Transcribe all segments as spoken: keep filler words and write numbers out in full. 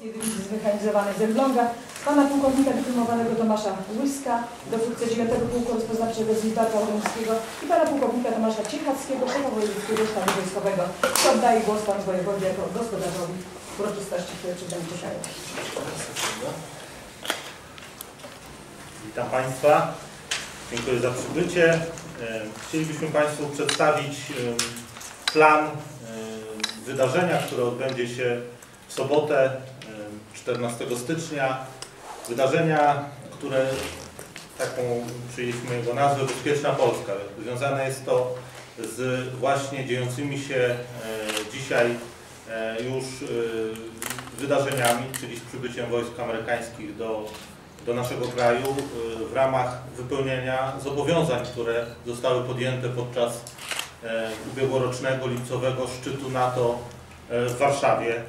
z jedynki zmechanizowanej z Elbląga, pana pułkownika dyplomowanego Tomasza Łyska, dowódcę dziewiątego Pułku Rozpoznawczego z Lidzbarka Warmińskiego i pana pułkownika Tomasza Ciechackiego, szefa Wojewódzkiego Sztabu Wojskowego. To oddaje głos panu wojewodzie jako gospodarzowi uroczystości, które przed dzisiaj. Witam Państwa. Dziękuję za przybycie. Chcielibyśmy Państwu przedstawić plan wydarzenia, które odbędzie się w sobotę czternastego stycznia. Wydarzenia, które taką przyjęliśmy jego nazwę Bezpieczna Polska. Związane jest to z właśnie dziejącymi się dzisiaj już wydarzeniami, czyli z przybyciem wojsk amerykańskich do do naszego kraju w ramach wypełnienia zobowiązań, które zostały podjęte podczas ubiegłorocznego lipcowego szczytu NATO w Warszawie.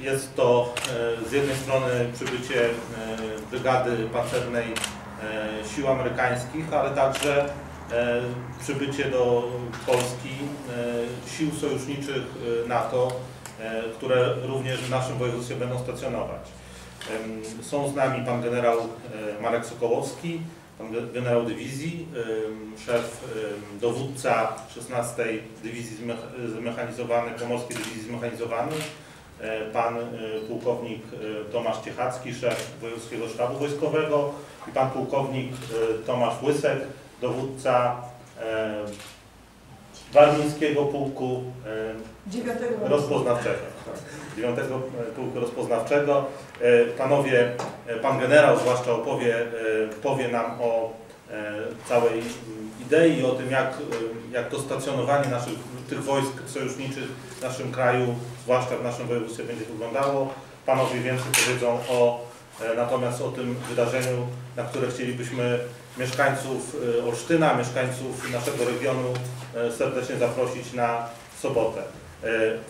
Jest to z jednej strony przybycie brygady pancernej sił amerykańskich, ale także przybycie do Polski sił sojuszniczych NATO, które również w naszym województwie będą stacjonować. Są z nami pan generał Marek Sokołowski, pan generał dywizji, szef, dowódca szesnastej Dywizji Zmechanizowanej, Pomorskiej Dywizji Zmechanizowanej, pan pułkownik Tomasz Ciechacki, szef Wojewódzkiego Sztabu Wojskowego i pan pułkownik Tomasz Łysek, dowódca Warmińskiego Pułku Rozpoznawczego. dziewiątego Pułku Rozpoznawczego. Panowie, pan generał zwłaszcza opowie, powie nam o całej idei, o tym, jak, jak to stacjonowanie naszych, tych wojsk sojuszniczych w naszym kraju, zwłaszcza w naszym województwie, będzie wyglądało. Panowie więcej powiedzą o, natomiast o tym wydarzeniu, na które chcielibyśmy mieszkańców Olsztyna, mieszkańców naszego regionu serdecznie zaprosić na sobotę.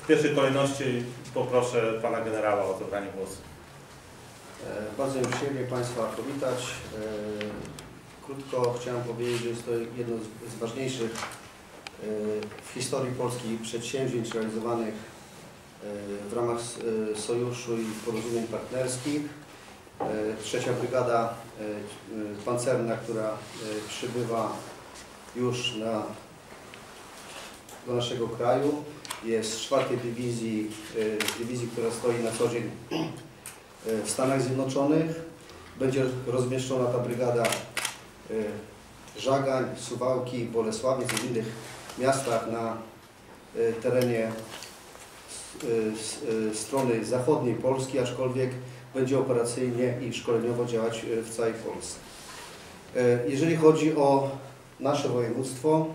W pierwszej kolejności poproszę pana generała o zabranie głosu. Bardzo mi przyjemnie Państwa powitać. Krótko chciałem powiedzieć, że jest to jedno z ważniejszych w historii Polski przedsięwzięć realizowanych w ramach Sojuszu i porozumień partnerskich. Trzecia brygada pancerna, która przybywa już na, do naszego kraju, jest z czwartej dywizji, dywizji, która stoi na co dzień w Stanach Zjednoczonych. Będzie rozmieszczona ta brygada Żagań, Suwałki, Bolesławiec i w innych miastach na terenie strony zachodniej Polski, aczkolwiek będzie operacyjnie i szkoleniowo działać w całej Polsce. Jeżeli chodzi o nasze województwo,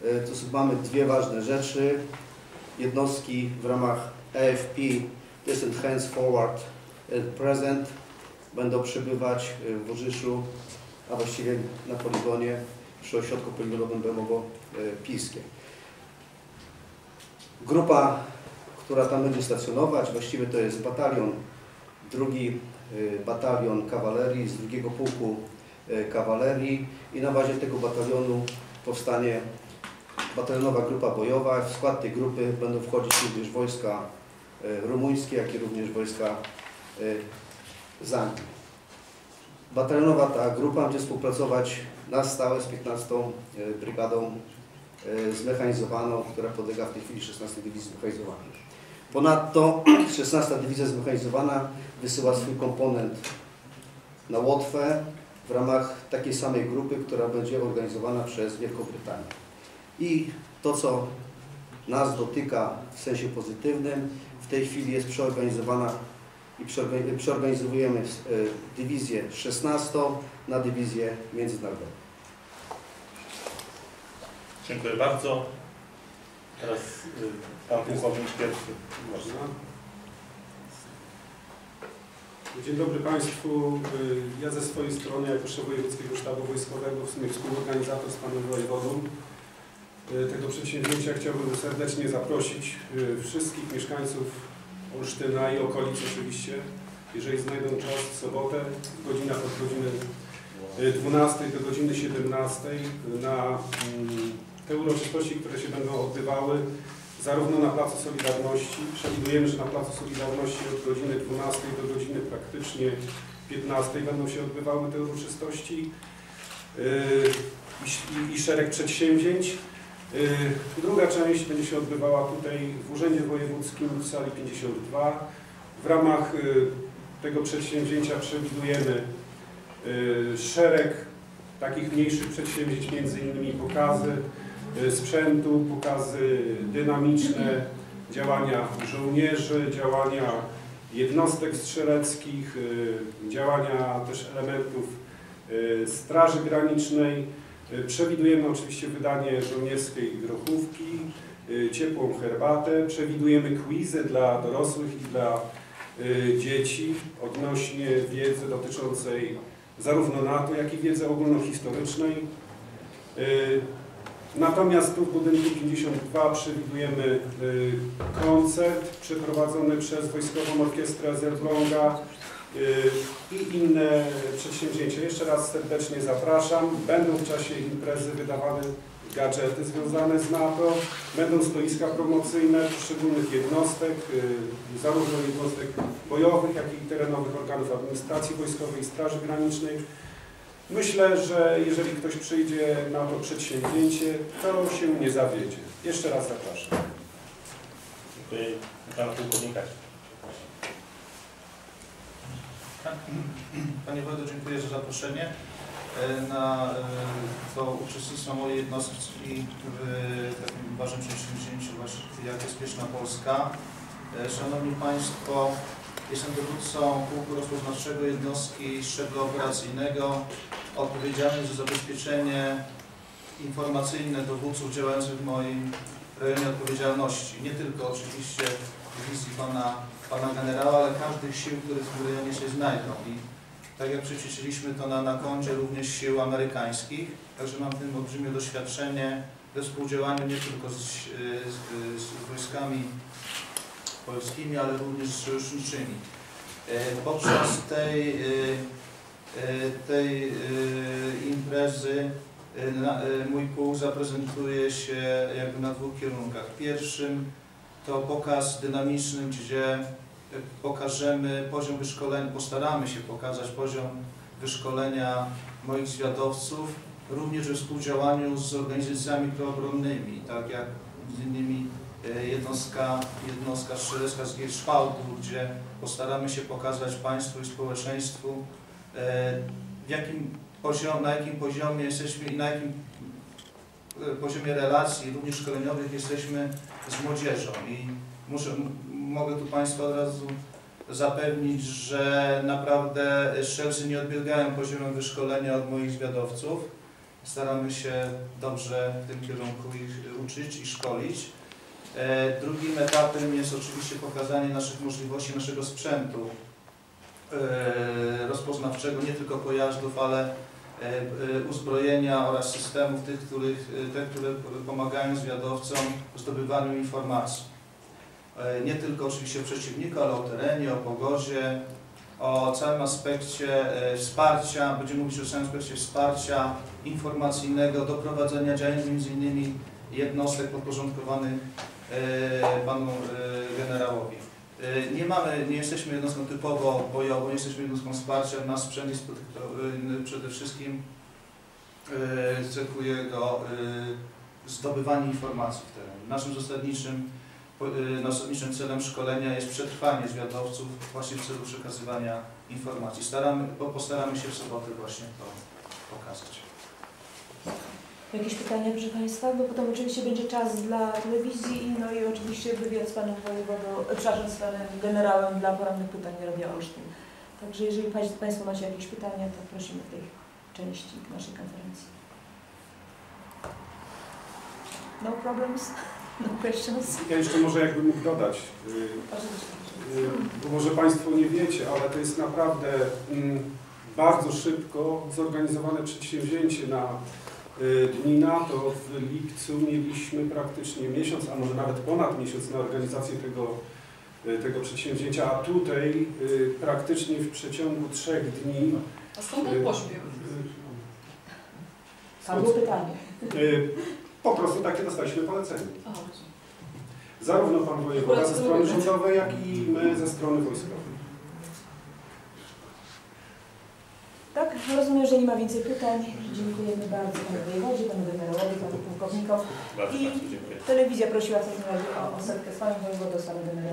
to mamy dwie ważne rzeczy. Jednostki w ramach A F P, to jest Enhanced Forward Presence, będą przebywać w Orzyszu, a właściwie na poligonie przy ośrodku poligonowym Bemowo Piskie. Grupa, która tam będzie stacjonować, właściwie to jest batalion, drugi batalion kawalerii z drugiego pułku kawalerii i na bazie tego batalionu powstanie batalionowa grupa bojowa. W skład tej grupy będą wchodzić również wojska rumuńskie, jak i również wojska z Anglii. Batalionowa ta grupa będzie współpracować na stałe z piętnastą Brygadą Zmechanizowaną, która podlega w tej chwili szesnastej Dywizji Zmechanizowanej. Ponadto szesnasta Dywizja Zmechanizowana wysyła swój komponent na Łotwę w ramach takiej samej grupy, która będzie organizowana przez Wielką Brytanię. I to, co nas dotyka w sensie pozytywnym, w tej chwili jest przeorganizowana i przeorganizujemy Dywizję szesnastą na Dywizję Międzynarodową. Dziękuję bardzo. Teraz pan pułkownik pierwszy. Dzień dobry Państwu. Ja ze swojej strony, jako szef Wojewódzkiego Sztabu Wojskowego, w sumie współorganizator z panem wojewodą tego przedsięwzięcia, chciałbym serdecznie zaprosić wszystkich mieszkańców Olsztyna i okolic oczywiście, jeżeli znajdą czas w sobotę, godzina od godziny dwunastej do godziny siedemnastej na te uroczystości, które się będą odbywały zarówno na Placu Solidarności, przewidujemy, że na Placu Solidarności od godziny dwunastej do godziny praktycznie piętnastej będą się odbywały te uroczystości i szereg przedsięwzięć. Druga część będzie się odbywała tutaj w Urzędzie Wojewódzkim w sali pięćdziesiąt dwa. W ramach tego przedsięwzięcia przewidujemy szereg takich mniejszych przedsięwzięć, między innymi pokazy sprzętu, pokazy dynamiczne, działania żołnierzy, działania jednostek strzeleckich, działania też elementów Straży Granicznej. Przewidujemy oczywiście wydanie żołnierskiej grochówki, ciepłą herbatę. Przewidujemy quizy dla dorosłych i dla dzieci odnośnie wiedzy dotyczącej zarówno NATO, jak i wiedzy ogólnohistorycznej. Natomiast tu w budynku pięćdziesiąt dwa przewidujemy koncert przeprowadzony przez Wojskową Orkiestrę z Elbląga i inne przedsięwzięcia. Jeszcze raz serdecznie zapraszam. Będą w czasie imprezy wydawane gadżety związane z NATO, będą stoiska promocyjne poszczególnych jednostek, zarówno jednostek bojowych, jak i terenowych organów administracji wojskowej i Straży Granicznej. Myślę, że jeżeli ktoś przyjdzie na to przedsięwzięcie, to się nie zawiedzie. Jeszcze raz zapraszam. Dziękuję. Pana pułkownika. Panie Wojdo, dziękuję za zaproszenie na to uczestnictwo mojej jednostki w takim ważnym przedsięwzięciu właśnie jak Bezpieczna Polska. Szanowni Państwo, jestem dowódcą Pułku Rozpoznawczego Jednostki Szczebla Operacyjnego, odpowiedzialny za zabezpieczenie informacyjne dowódców działających w moim rejonie odpowiedzialności. Nie tylko oczywiście w wizji Pana, pana generała, ale każdych sił, które w tym rejonie się znajdą. I tak jak przećwiczyliśmy to na, na koncie również sił amerykańskich, także mam w tym olbrzymie doświadczenie we współdziałaniu nie tylko z, z, z, z wojskami polskimi, ale również z sojuszniczymi. Podczas tej, tej imprezy mój pułk zaprezentuje się jakby na dwóch kierunkach. Pierwszym to pokaz dynamiczny, gdzie pokażemy poziom wyszkolenia, postaramy się pokazać poziom wyszkolenia moich zwiadowców, również we współdziałaniu z organizacjami proobronnymi, tak jak między innymi jednostka, jednostka strzelecka z Gierszwałdu, gdzie postaramy się pokazać Państwu i społeczeństwu, w jakim poziom, na jakim poziomie jesteśmy i na jakim poziomie relacji, również szkoleniowych, jesteśmy z młodzieżą. I muszę, mogę tu Państwa od razu zapewnić, że naprawdę strzelcy nie odbiegają poziomem wyszkolenia od moich zwiadowców. Staramy się dobrze w tym kierunku ich uczyć i szkolić. Drugim etapem jest oczywiście pokazanie naszych możliwości, naszego sprzętu rozpoznawczego, nie tylko pojazdów, ale uzbrojenia oraz systemów, tych, których, te, które pomagają zwiadowcom w zdobywaniu informacji. Nie tylko oczywiście o przeciwniku, ale o terenie, o pogodzie, o całym aspekcie wsparcia, będziemy mówić o całym aspekcie wsparcia informacyjnego, doprowadzenia działań między innymi jednostek podporządkowanych panu generałowi. Nie mamy, nie jesteśmy jednostką typowo bojową, nie jesteśmy jednostką wsparcia. Nasz sprzęt jest przede wszystkim, cechuje go zdobywanie informacji w terenie. Naszym zasadniczym, zasadniczym celem szkolenia jest przetrwanie zwiadowców właśnie w celu przekazywania informacji. Staramy, bo postaramy się w sobotę właśnie to pokazać. Jakieś pytania, proszę Państwa? Bo potem oczywiście będzie czas dla telewizji, no i oczywiście wywiad z Panem Wojewodą, przepraszam, z Panem Generałem dla porannych pytań Radia Olsztyn. Także jeżeli Państwo macie jakieś pytania, to prosimy w tej części naszej konferencji. No problems, no questions. Ja jeszcze może jakbym mógł dodać, bo może Państwo nie wiecie, ale to jest naprawdę bardzo szybko zorganizowane przedsięwzięcie. Na Dni NATO w lipcu mieliśmy praktycznie miesiąc, a może nawet ponad miesiąc na organizację tego, tego przedsięwzięcia, a tutaj praktycznie w przeciągu trzech dni... A skąd ten pośpiech? Tam było pytanie. Po prostu takie dostaliśmy polecenie. Zarówno pan wojewoda ze strony rządowej, jak i my ze strony wojskowej. Tak, rozumiem, że nie ma więcej pytań. Dziękujemy bardzo panu wojewodzie, panu generałowi, panu pułkownikom. I telewizja prosiła w takim razie o setkę z panem wojewodą, z panem generałem.